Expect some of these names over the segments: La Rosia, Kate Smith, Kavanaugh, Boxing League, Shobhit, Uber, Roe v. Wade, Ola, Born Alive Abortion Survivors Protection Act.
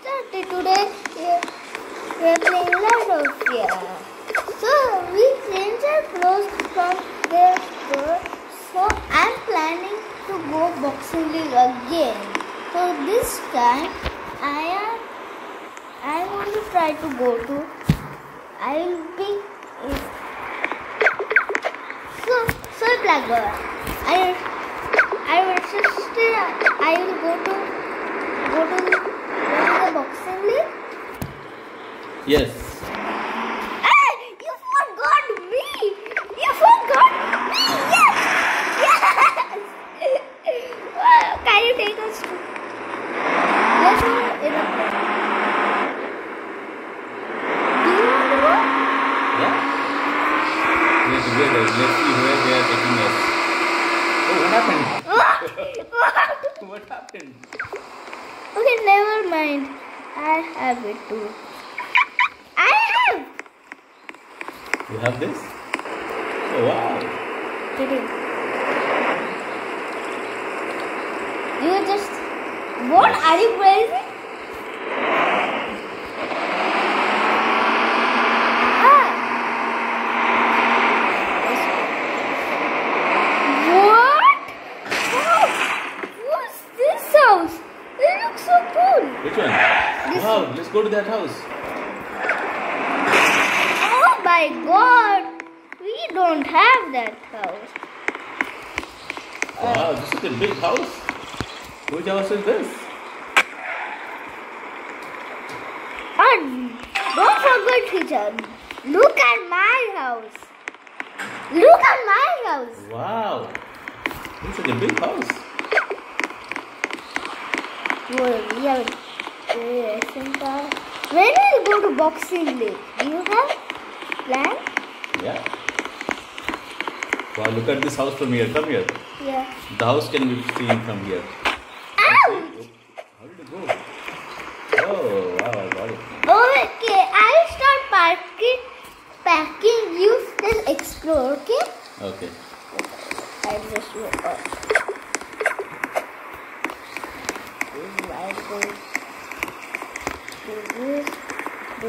started today. We are playing La Rosia. So we changed our clothes from their store. So I am planning to go Boxing League again. So this time I want to try to go to. I will be soy blogger. I will go to the Boxing League. Yes. Hey, you forgot me. Yes. Yes. Can you take us to? Let's go in a place. Do you want to go? Yeah. Let's go there. Let's see where they are taking us. Oh, what happened? What happened? Okay, never mind. I have it too. You have this? Oh, wow. You just... What? Yes. Are you crazy? What? Wow. What's this house? It looks so cool. Which one? This wow, one. Let's go to that house. Oh my God, we don't have that house. Wow, this is a big house. Which house is this? Don't forget, teacher. Look at my house. Wow, this is a big house. When will you go to Boxing League? Do you have? Plan? Yeah. Wow, look at this house from here. Come here. Yeah. The house can be seen from here. Ow! How did it go? Oh, wow, I got it. Okay, I will start packing. You still explore, okay? Okay. I'll just go up. I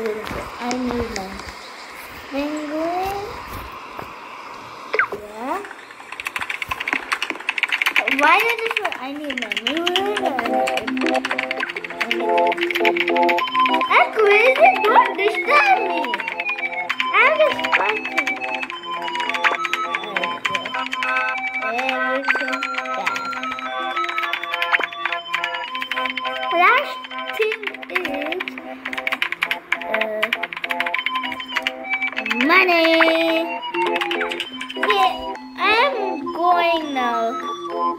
need one. Mango. Yeah. Why is this one? I need mango. Crazy, don't disturb me. I'm just punching. Everything back. Last thing is money. Okay, I'm going now.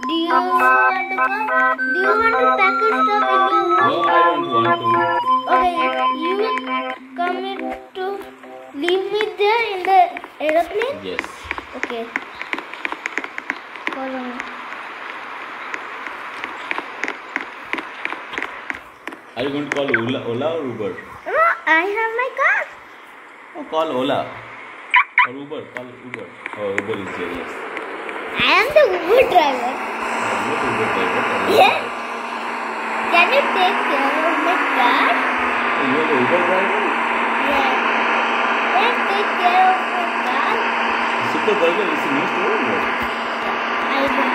Do you want to come? Do you want to pack your stuff in your room? No, I don't want to. Okay, you will come in to leave me there in the aeroplane? Yes. Okay. Follow me. Are you going to call Ola or Uber? No, I have my car. Oh, call Ola or Uber. Call Uber. Oh, Uber is here, yes. I am the Uber driver. Yes. Can you take care of my car? Oh, you are the Uber driver? Yes. Can you take care of my car? Super Burger is a new store, or what? I don't know.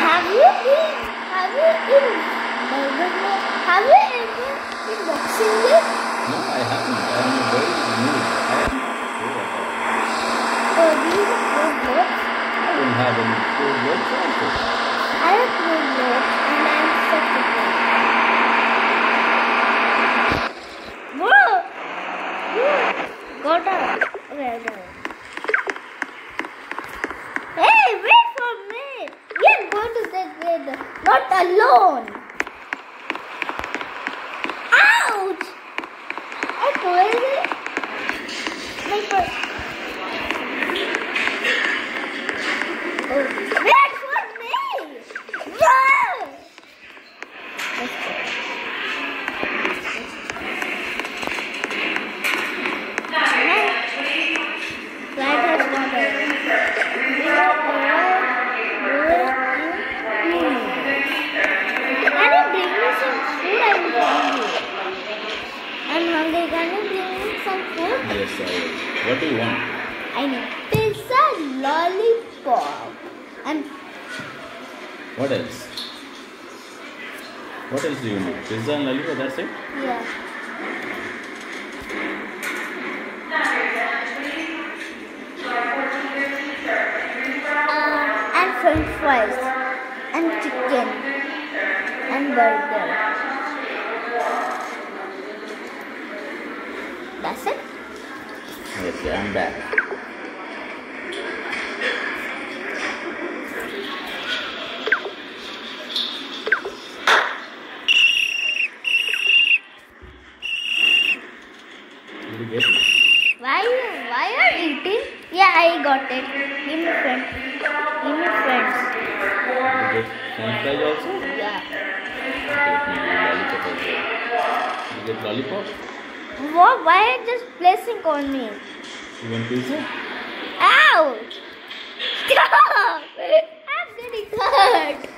Have you ever been Boxing League? No, I haven't. I am very new. Oh, do you have pro gloves? I don't have any pro gloves also. I have pro gloves and I am such a pro. Whoa! Got out. Okay, I got out. Hey, wait for me. We are going to the gate. Not alone. Can you bring me some Yes, I will. What do you want? I know. Pizza, lollipop. And what else? What else do you need? Pizza and lollipop, that's it? Yeah. And french fries. And chicken. And burger. That's it? Yes, I'm back. Why are you eating? Yeah, I got it. Give me friends. Give me friends. You get french fries also? Yeah. You get lollipop? What? Why are you just placing on me? You want pizza? Ow! Stop! I'm getting hurt.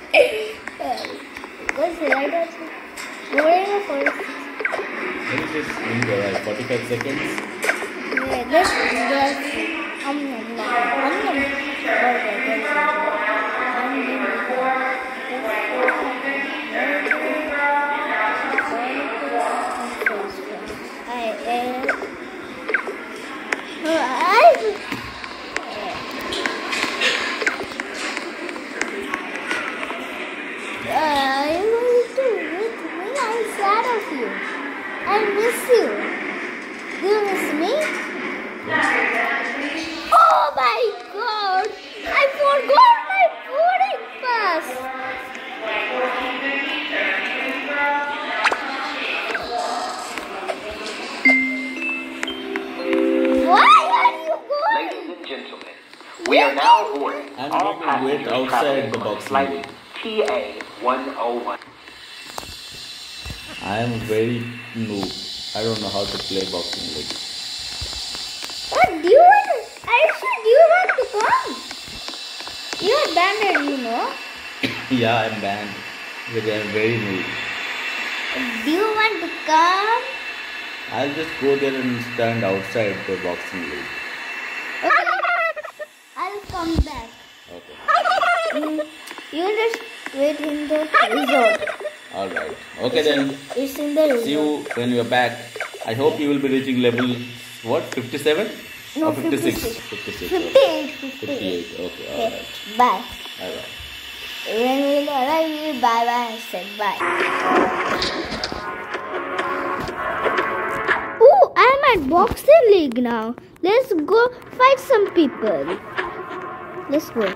Because right also. What is it? What is this? 45 seconds. Yeah, this is just I will do it. I'm sad of you. I miss you. Do you miss me? Oh my god! I forgot my boarding pass! Why are you going? Ladies and gentlemen, we are now boarding. I'm going to wait outside the Boxing League. TA-101. I am very noob. I don't know how to play Boxing League. You are banned, you know? Yeah, I'm banned. Because I'm very new. Do you want to come? I'll just go there and stand outside the Boxing League. Okay. I'll come back. Okay. You just wait in the resort. Alright. Okay then. It's in the resort. See you when you're back. I hope you will be reaching level, what, 57? No, 56. 58. Okay, alright. Bye. Alright. When we arrive, we bye-bye and said bye. Ooh, I'm at Boxing League now. Let's go fight some people. Let's go.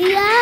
How can he get out?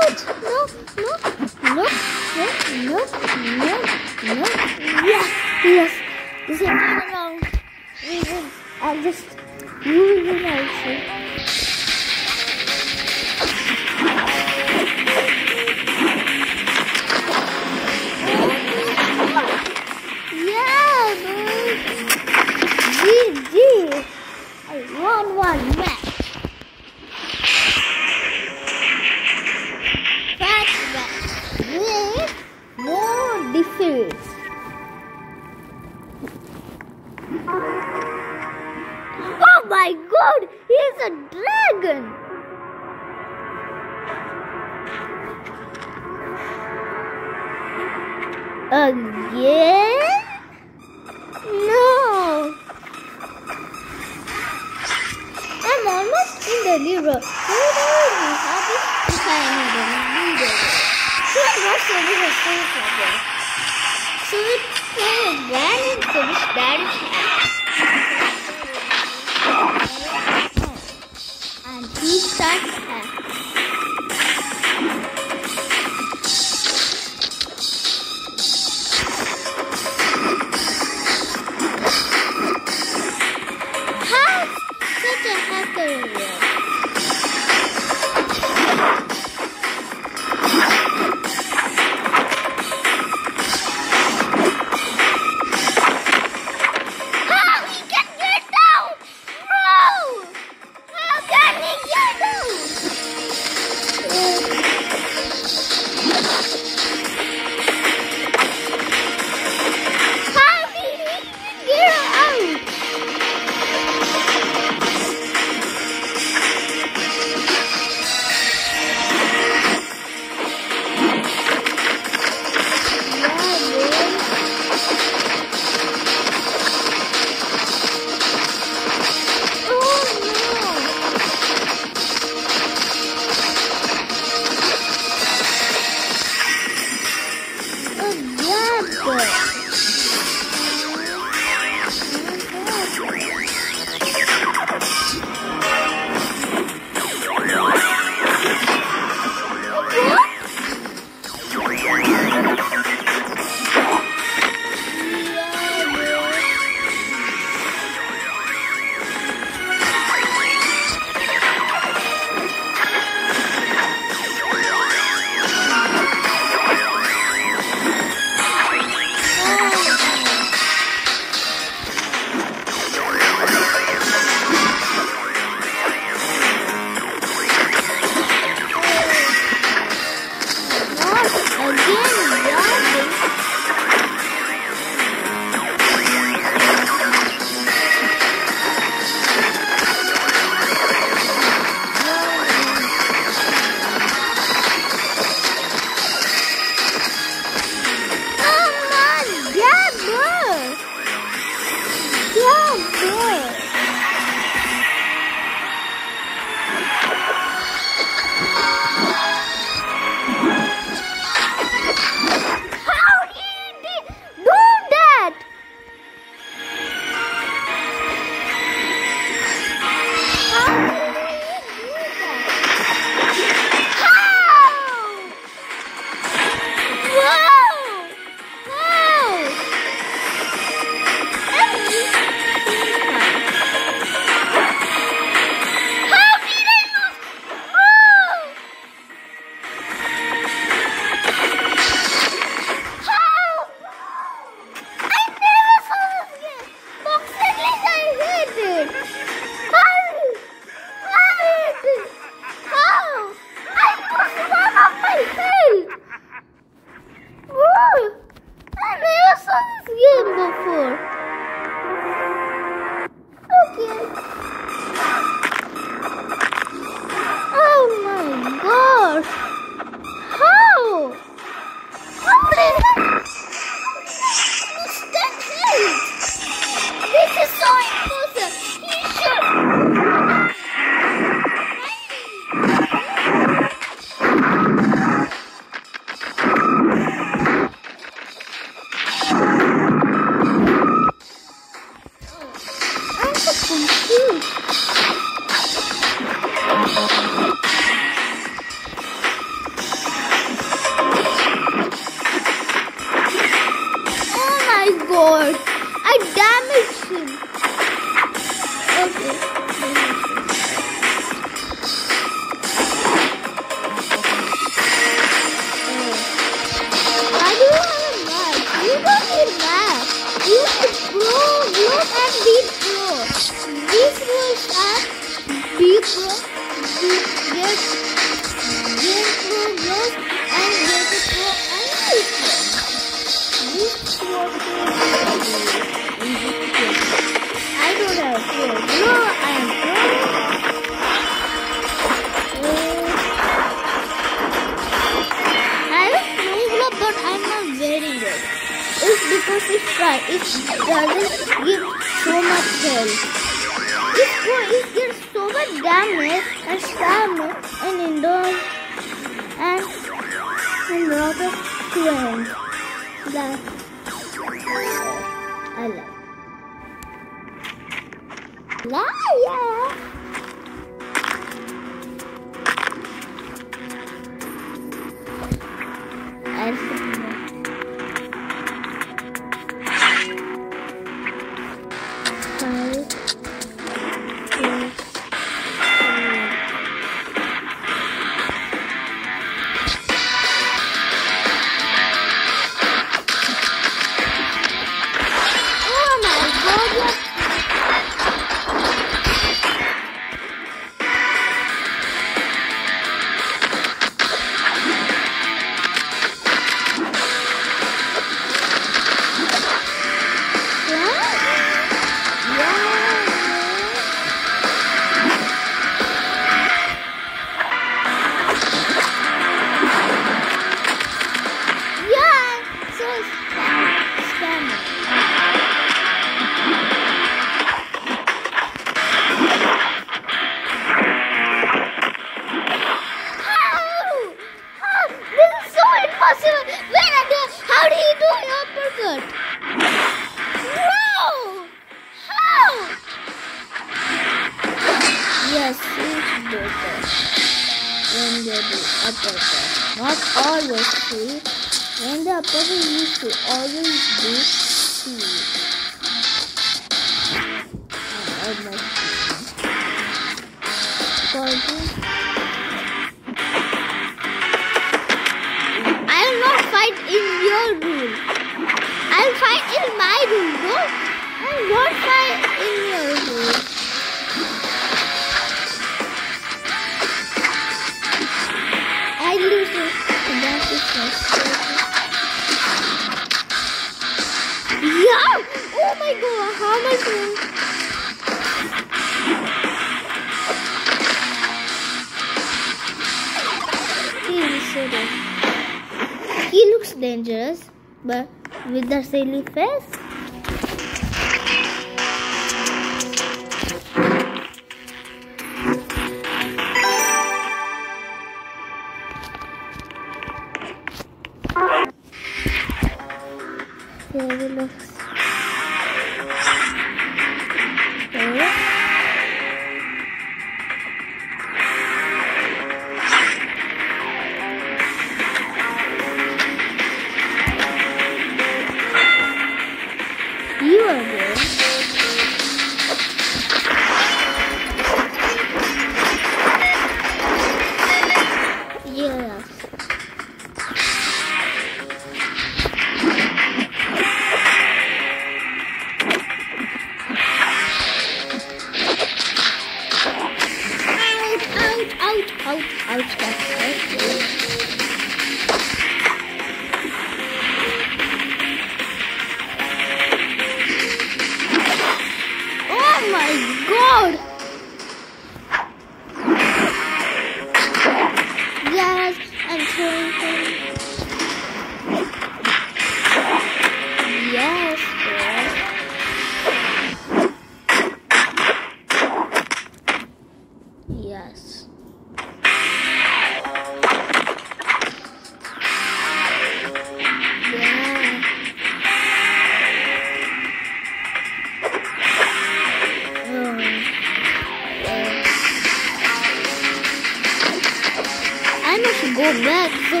come back, so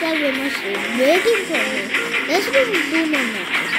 that we must be waiting for me. Let's go to 2 more matches.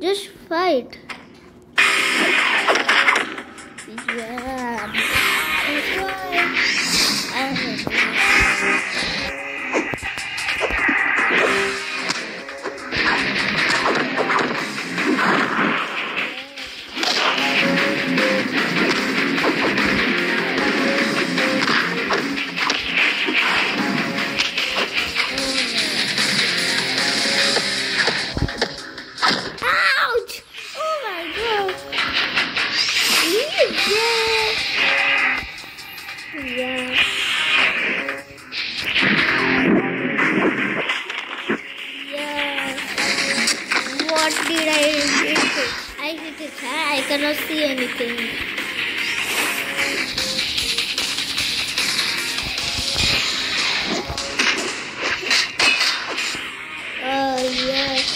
Just fight. Yeah. That's why I cannot see anything. Oh yes.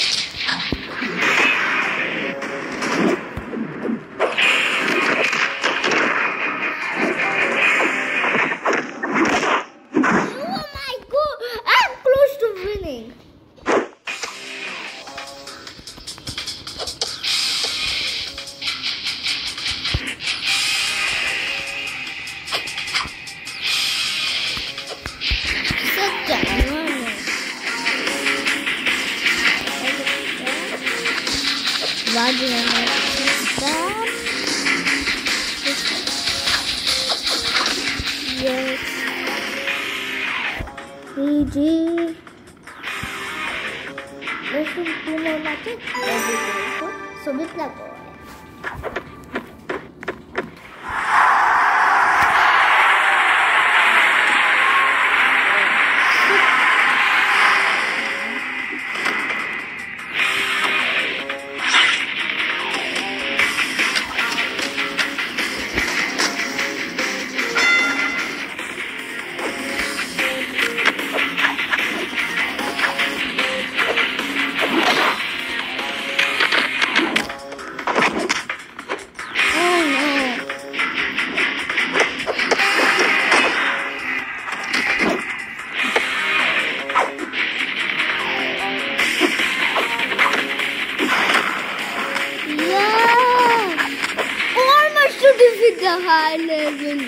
Yes. GG. This is 2 more matches. So with luck. High level.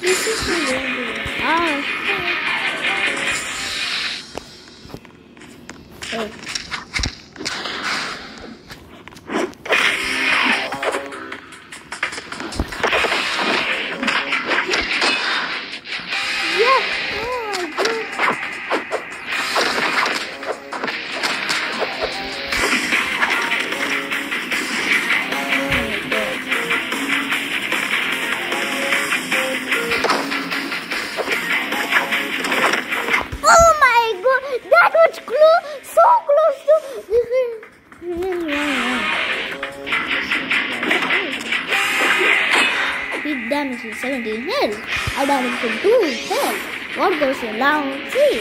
This is the level. Oh. Damage is 17 health. I damage from 2 health. What goes in round 3?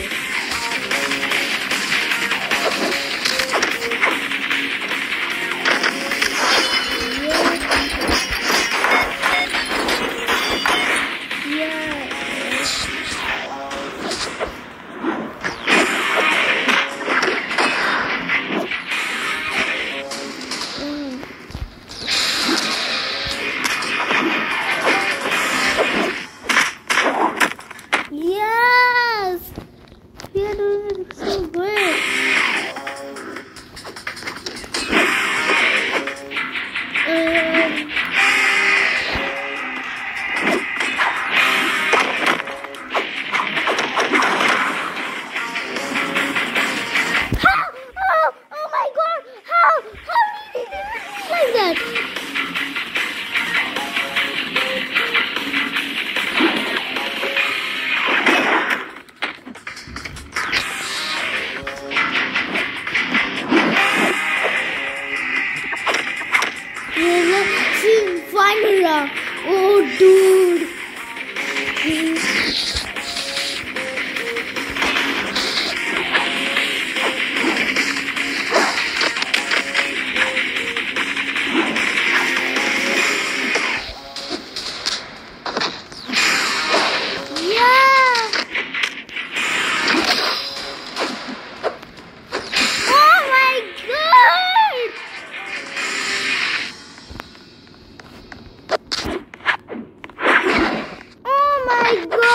goal!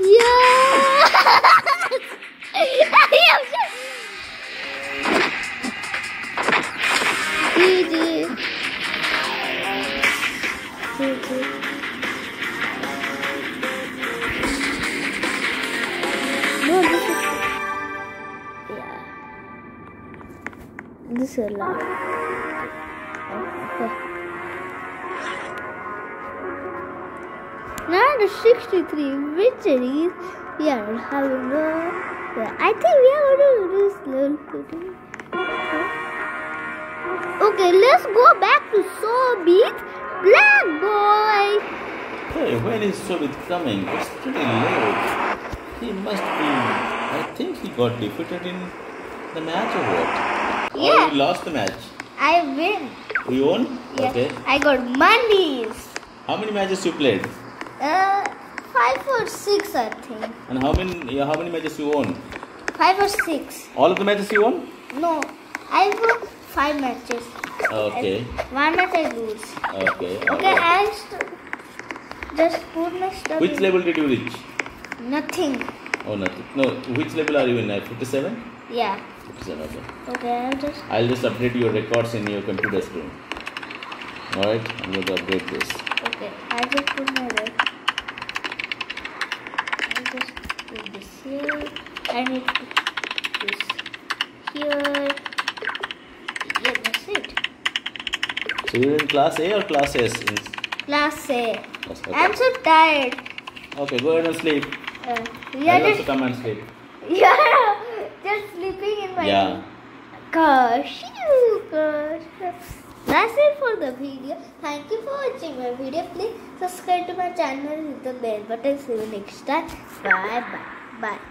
Yes! GG. GG. No, this is... Yeah. This is a lot. Now 63 victories. We are having no. I think we are going to lose level 15. Okay, let's go back to Sobit Black Boy. Hey, when is Sobit coming? It's pretty late. He must be. I think he got defeated in the match or what? Yeah. Or you lost the match. I win. You won? Yeah. Okay. I got monies. How many matches you played? 5 or 6, I think. And how many matches you won? 5 or 6. All of the matches you won? No, I won 5 matches. Okay. And 1 match I lose. Okay. Okay, I just put my stuff. Which level did you reach? Nothing. Oh, nothing. No, which level are you in? 57? Yeah. 57. Okay. Okay, I'll just update your records in your computer screen. All right, I'm going to update this. Okay, I just put my records. This here, I need to put this here. Yeah, that's it. So you're in class A or class S? Class A. Yes, okay. I'm so tired. Okay, go ahead and sleep. Yeah, I'll also come and sleep. Yeah, just sleeping in my room. Gosh, That's it for the video. Thank you for watching my video. Please subscribe to my channel and hit the bell button. See you next time. Bye bye. Bye.